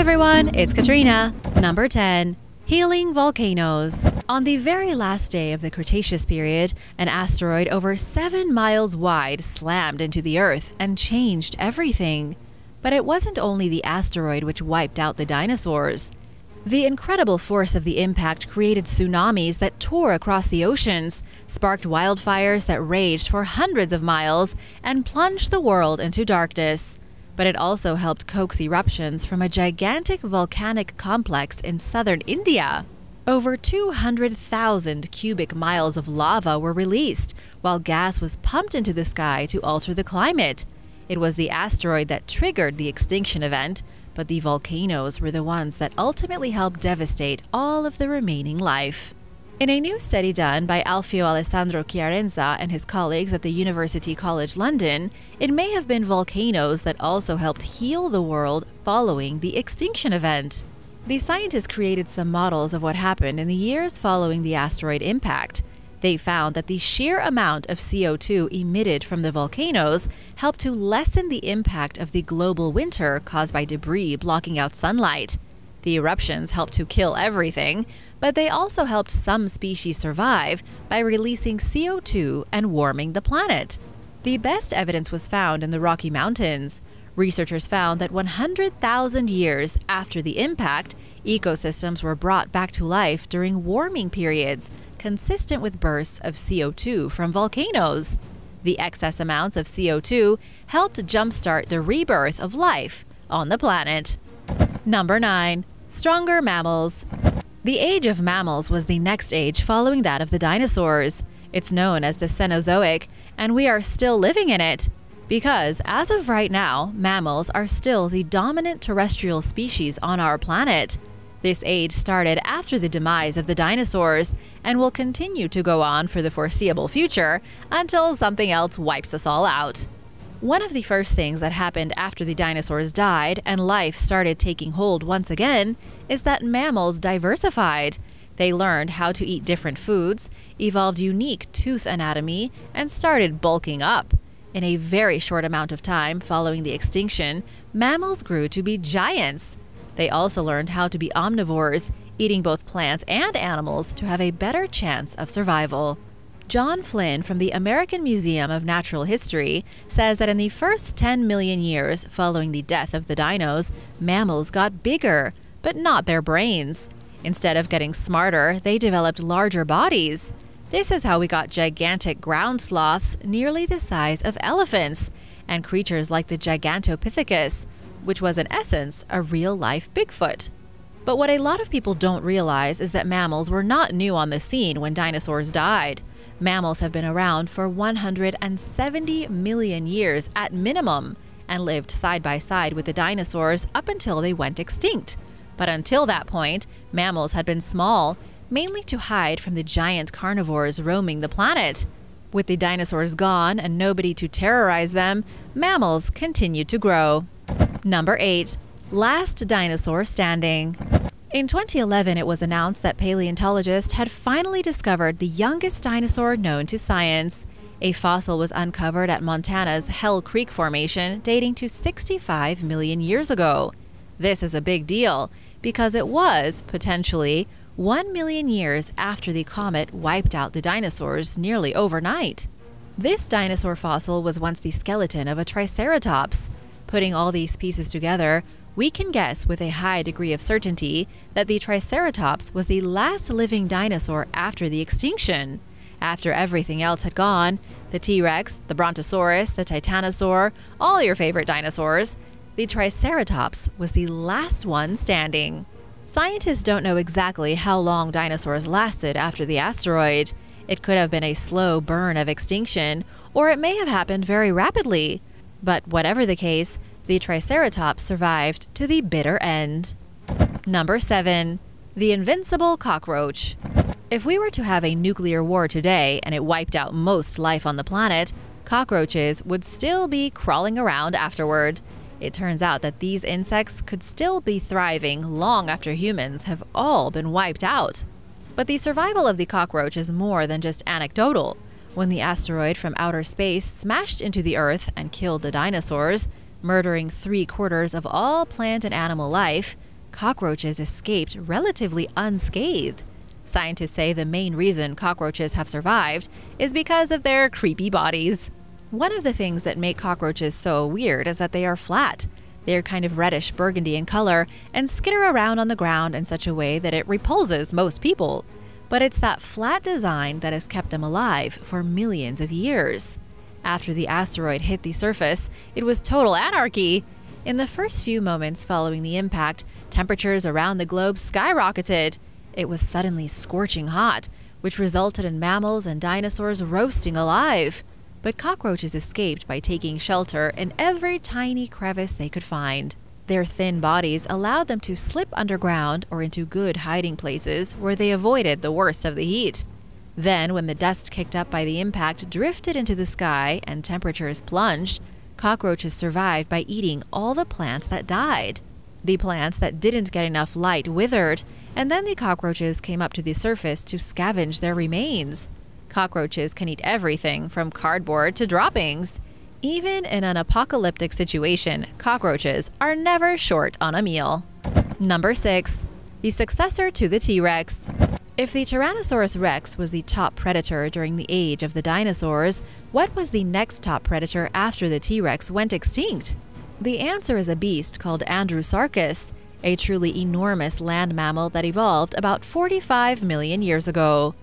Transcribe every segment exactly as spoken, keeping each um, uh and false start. everyone, it's Katrina. Number ten. Healing volcanoes. On the very last day of the Cretaceous period, an asteroid over seven miles wide slammed into the Earth and changed everything. But it wasn't only the asteroid which wiped out the dinosaurs. The incredible force of the impact created tsunamis that tore across the oceans, sparked wildfires that raged for hundreds of miles, and plunged the world into darkness. But it also helped coax eruptions from a gigantic volcanic complex in southern India. Over two hundred thousand cubic miles of lava were released, while gas was pumped into the sky to alter the climate. It was the asteroid that triggered the extinction event, but the volcanoes were the ones that ultimately helped devastate all of the remaining life. In a new study done by Alfio Alessandro Chiarenza and his colleagues at the University College London, it may have been volcanoes that also helped heal the world following the extinction event. The scientists created some models of what happened in the years following the asteroid impact. They found that the sheer amount of C O two emitted from the volcanoes helped to lessen the impact of the global winter caused by debris blocking out sunlight. The eruptions helped to kill everything, but they also helped some species survive by releasing C O two and warming the planet. The best evidence was found in the Rocky Mountains. Researchers found that one hundred thousand years after the impact, ecosystems were brought back to life during warming periods, consistent with bursts of C O two from volcanoes. The excess amounts of C O two helped jumpstart the rebirth of life on the planet. Number nine. Stronger mammals. The age of mammals was the next age following that of the dinosaurs. It's known as the Cenozoic, and we are still living in it. Because, as of right now, mammals are still the dominant terrestrial species on our planet. This age started after the demise of the dinosaurs and will continue to go on for the foreseeable future until something else wipes us all out. One of the first things that happened after the dinosaurs died and life started taking hold once again is that mammals diversified. They learned how to eat different foods, evolved unique tooth anatomy, and started bulking up. In a very short amount of time following the extinction, mammals grew to be giants. They also learned how to be omnivores, eating both plants and animals to have a better chance of survival. John Flynn from the American Museum of Natural History says that in the first ten million years following the death of the dinos, mammals got bigger, but not their brains. Instead of getting smarter, they developed larger bodies. This is how we got gigantic ground sloths nearly the size of elephants, and creatures like the Gigantopithecus, which was in essence a real-life Bigfoot. But what a lot of people don't realize is that mammals were not new on the scene when dinosaurs died. Mammals have been around for one hundred seventy million years at minimum and lived side by side with the dinosaurs up until they went extinct. But until that point, mammals had been small, mainly to hide from the giant carnivores roaming the planet. With the dinosaurs gone and nobody to terrorize them, mammals continued to grow. Number eight. Last dinosaur standing. In twenty eleven, it was announced that paleontologists had finally discovered the youngest dinosaur known to science. A fossil was uncovered at Montana's Hell Creek Formation dating to sixty-five million years ago. This is a big deal because it was, potentially, one million years after the comet wiped out the dinosaurs nearly overnight. This dinosaur fossil was once the skeleton of a Triceratops. Putting all these pieces together, we can guess with a high degree of certainty that the Triceratops was the last living dinosaur after the extinction. After everything else had gone, the T-Rex, the Brontosaurus, the Titanosaur, all your favorite dinosaurs, the Triceratops was the last one standing. Scientists don't know exactly how long dinosaurs lasted after the asteroid. It could have been a slow burn of extinction, or it may have happened very rapidly. But whatever the case, the Triceratops survived to the bitter end. Number seven. The invincible cockroach. If we were to have a nuclear war today and it wiped out most life on the planet, cockroaches would still be crawling around afterward. It turns out that these insects could still be thriving long after humans have all been wiped out. But the survival of the cockroach is more than just anecdotal. When the asteroid from outer space smashed into the Earth and killed the dinosaurs, murdering three quarters of all plant and animal life, cockroaches escaped relatively unscathed. Scientists say the main reason cockroaches have survived is because of their creepy bodies. One of the things that make cockroaches so weird is that they are flat. They are kind of reddish burgundy in color and skitter around on the ground in such a way that it repulses most people. But it's that flat design that has kept them alive for millions of years. After the asteroid hit the surface, it was total anarchy. In the first few moments following the impact, temperatures around the globe skyrocketed. It was suddenly scorching hot, which resulted in mammals and dinosaurs roasting alive. But cockroaches escaped by taking shelter in every tiny crevice they could find. Their thin bodies allowed them to slip underground or into good hiding places where they avoided the worst of the heat. Then, when the dust kicked up by the impact drifted into the sky and temperatures plunged, cockroaches survived by eating all the plants that died. The plants that didn't get enough light withered, and then the cockroaches came up to the surface to scavenge their remains. Cockroaches can eat everything from cardboard to droppings. Even in an apocalyptic situation, cockroaches are never short on a meal. Number six. The successor to the T-Rex. If the Tyrannosaurus rex was the top predator during the age of the dinosaurs, what was the next top predator after the T-Rex went extinct? The answer is a beast called Andrewsarchus, a truly enormous land mammal that evolved about forty-five million years ago.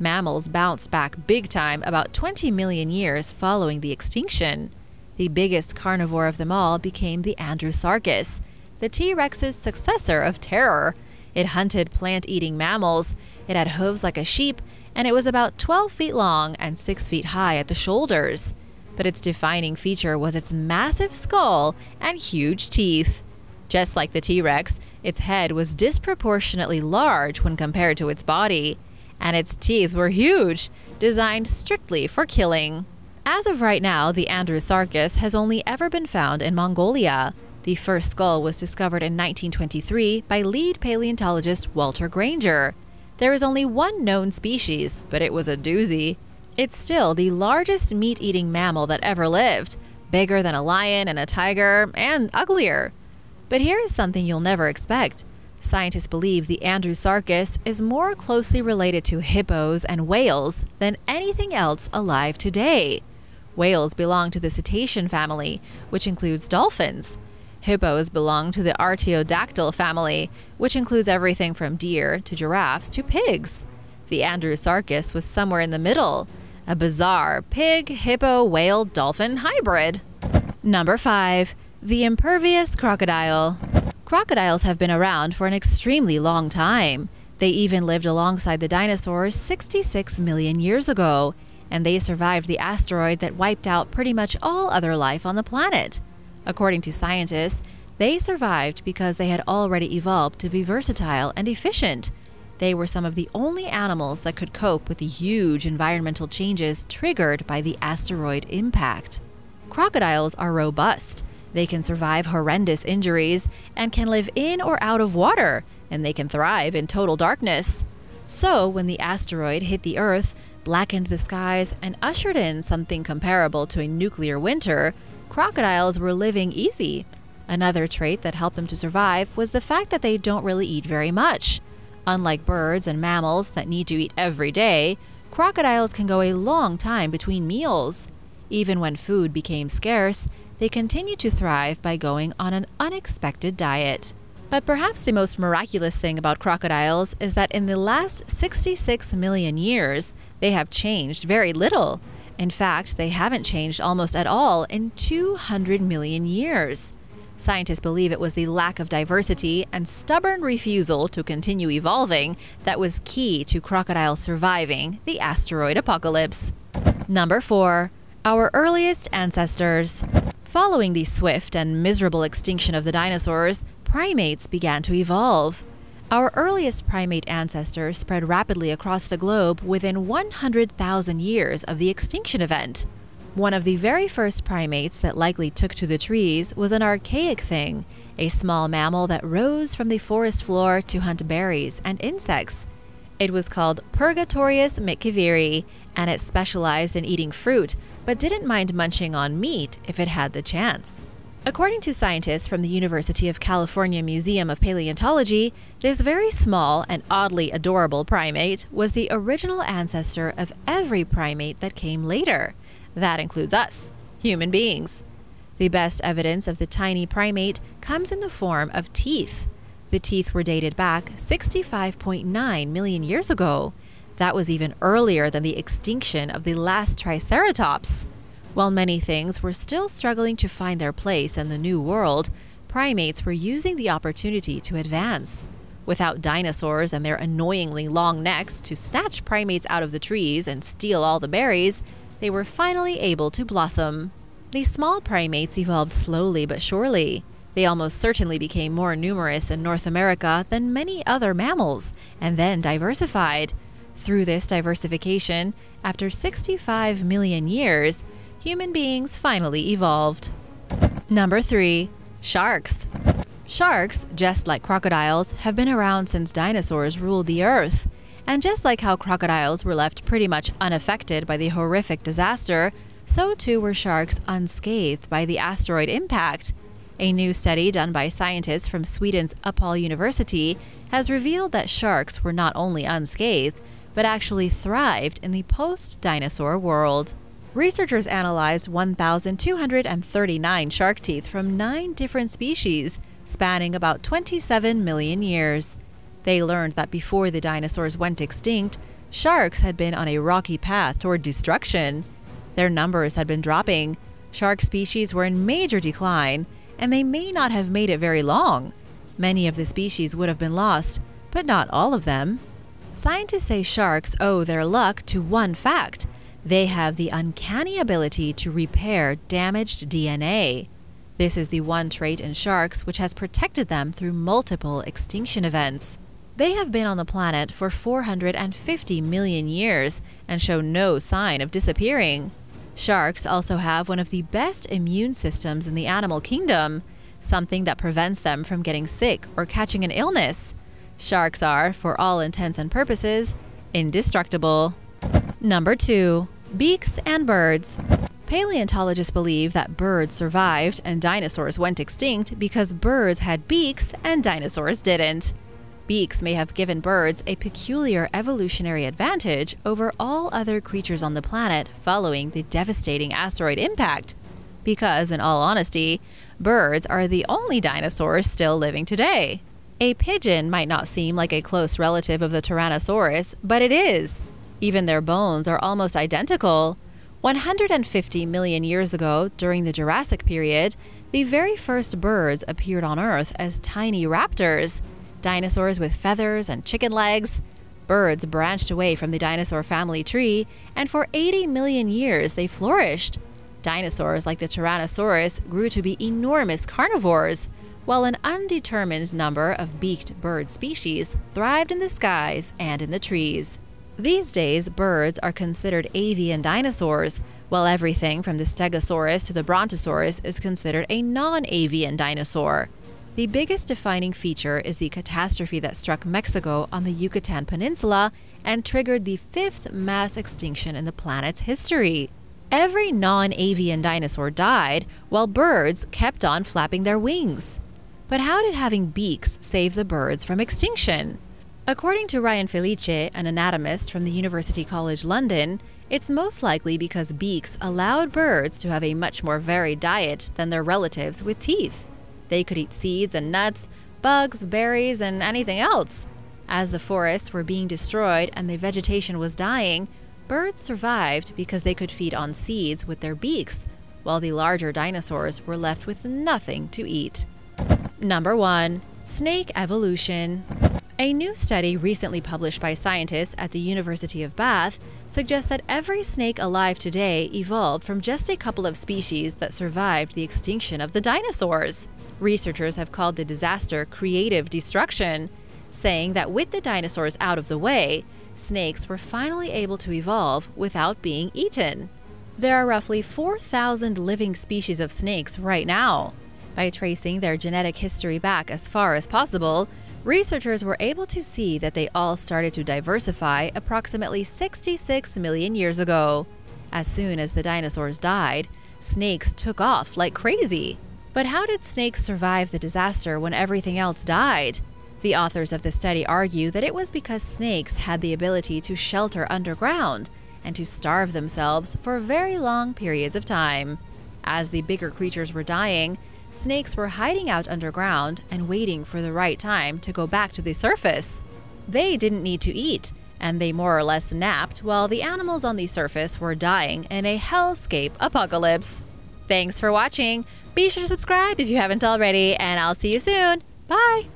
Mammals bounced back big time about twenty million years following the extinction. The biggest carnivore of them all became the Andrewsarchus, the T-Rex's successor of terror. It hunted plant-eating mammals, it had hooves like a sheep, and it was about twelve feet long and six feet high at the shoulders. But its defining feature was its massive skull and huge teeth. Just like the T-Rex, its head was disproportionately large when compared to its body. And its teeth were huge, designed strictly for killing. As of right now, the Andrewsarchus has only ever been found in Mongolia. The first skull was discovered in nineteen twenty-three by lead paleontologist Walter Granger. There is only one known species, but it was a doozy. It's still the largest meat-eating mammal that ever lived, bigger than a lion and a tiger, and uglier. But here is something you'll never expect. Scientists believe the Andrewsarchus is more closely related to hippos and whales than anything else alive today. Whales belong to the cetacean family, which includes dolphins. Hippos belong to the artiodactyl family, which includes everything from deer to giraffes to pigs. The Andrewsarchus was somewhere in the middle, a bizarre pig-hippo-whale-dolphin hybrid. Number five. The impervious crocodile. Crocodiles have been around for an extremely long time. They even lived alongside the dinosaurs sixty-six million years ago, and they survived the asteroid that wiped out pretty much all other life on the planet. According to scientists, they survived because they had already evolved to be versatile and efficient. They were some of the only animals that could cope with the huge environmental changes triggered by the asteroid impact. Crocodiles are robust. They can survive horrendous injuries and can live in or out of water, and they can thrive in total darkness. So, when the asteroid hit the Earth, blackened the skies, and ushered in something comparable to a nuclear winter, crocodiles were living easy. Another trait that helped them to survive was the fact that they don't really eat very much. Unlike birds and mammals that need to eat every day, crocodiles can go a long time between meals. Even when food became scarce, they continued to thrive by going on an unexpected diet. But perhaps the most miraculous thing about crocodiles is that in the last sixty-six million years, they have changed very little. In fact, they haven't changed almost at all in two hundred million years. Scientists believe it was the lack of diversity and stubborn refusal to continue evolving that was key to crocodiles surviving the asteroid apocalypse. Number four. Our earliest ancestors. Following the swift and miserable extinction of the dinosaurs, primates began to evolve. Our earliest primate ancestors spread rapidly across the globe within one hundred thousand years of the extinction event. One of the very first primates that likely took to the trees was an archaic thing, a small mammal that rose from the forest floor to hunt berries and insects. It was called Purgatorius micaviri, and it specialized in eating fruit, but didn't mind munching on meat if it had the chance. According to scientists from the University of California Museum of Paleontology, this very small and oddly adorable primate was the original ancestor of every primate that came later. That includes us, human beings. The best evidence of the tiny primate comes in the form of teeth. The teeth were dated back sixty-five point nine million years ago. That was even earlier than the extinction of the last Triceratops. While many things were still struggling to find their place in the New World, primates were using the opportunity to advance. Without dinosaurs and their annoyingly long necks to snatch primates out of the trees and steal all the berries, they were finally able to blossom. These small primates evolved slowly but surely. They almost certainly became more numerous in North America than many other mammals, and then diversified. Through this diversification, after sixty-five million years, human beings finally evolved. Number three. Sharks. Sharks, just like crocodiles, have been around since dinosaurs ruled the earth. And just like how crocodiles were left pretty much unaffected by the horrific disaster, so too were sharks unscathed by the asteroid impact. A new study done by scientists from Sweden's Uppsala University has revealed that sharks were not only unscathed, but actually thrived in the post-dinosaur world. Researchers analyzed one thousand two hundred thirty-nine shark teeth from nine different species, spanning about twenty-seven million years. They learned that before the dinosaurs went extinct, sharks had been on a rocky path toward destruction. Their numbers had been dropping, shark species were in major decline, and they may not have made it very long. Many of the species would have been lost, but not all of them. Scientists say sharks owe their luck to one fact. They have the uncanny ability to repair damaged D N A. This is the one trait in sharks which has protected them through multiple extinction events. They have been on the planet for four hundred fifty million years and show no sign of disappearing. Sharks also have one of the best immune systems in the animal kingdom, something that prevents them from getting sick or catching an illness. Sharks are, for all intents and purposes, indestructible. Number two. Beaks and birds. Paleontologists believe that birds survived and dinosaurs went extinct because birds had beaks and dinosaurs didn't. Beaks may have given birds a peculiar evolutionary advantage over all other creatures on the planet following the devastating asteroid impact. Because, in all honesty, birds are the only dinosaurs still living today. A pigeon might not seem like a close relative of the Tyrannosaurus, but it is. Even their bones are almost identical. one hundred fifty million years ago, during the Jurassic period, the very first birds appeared on Earth as tiny raptors, dinosaurs with feathers and chicken legs. Birds branched away from the dinosaur family tree, and for eighty million years they flourished. Dinosaurs like the Tyrannosaurus grew to be enormous carnivores, while an undetermined number of beaked bird species thrived in the skies and in the trees. These days, birds are considered avian dinosaurs, while everything from the Stegosaurus to the Brontosaurus is considered a non-avian dinosaur. The biggest defining feature is the catastrophe that struck Mexico on the Yucatan Peninsula and triggered the fifth mass extinction in the planet's history. Every non-avian dinosaur died, while birds kept on flapping their wings. But how did having beaks save the birds from extinction? According to Ryan Felice, an anatomist from the University College London, it's most likely because beaks allowed birds to have a much more varied diet than their relatives with teeth. They could eat seeds and nuts, bugs, berries, and anything else. As the forests were being destroyed and the vegetation was dying, birds survived because they could feed on seeds with their beaks, while the larger dinosaurs were left with nothing to eat. Number one. Snake evolution. A new study recently published by scientists at the University of Bath suggests that every snake alive today evolved from just a couple of species that survived the extinction of the dinosaurs. Researchers have called the disaster creative destruction, saying that with the dinosaurs out of the way, snakes were finally able to evolve without being eaten. There are roughly four thousand living species of snakes right now. By tracing their genetic history back as far as possible, researchers were able to see that they all started to diversify approximately sixty-six million years ago. As soon as the dinosaurs died, snakes took off like crazy. But how did snakes survive the disaster when everything else died? The authors of the study argue that it was because snakes had the ability to shelter underground and to starve themselves for very long periods of time. As the bigger creatures were dying, snakes were hiding out underground and waiting for the right time to go back to the surface. They didn't need to eat, and they more or less napped while the animals on the surface were dying in a hellscape apocalypse. Thanks for watching! Be sure to subscribe if you haven't already, and I'll see you soon! Bye!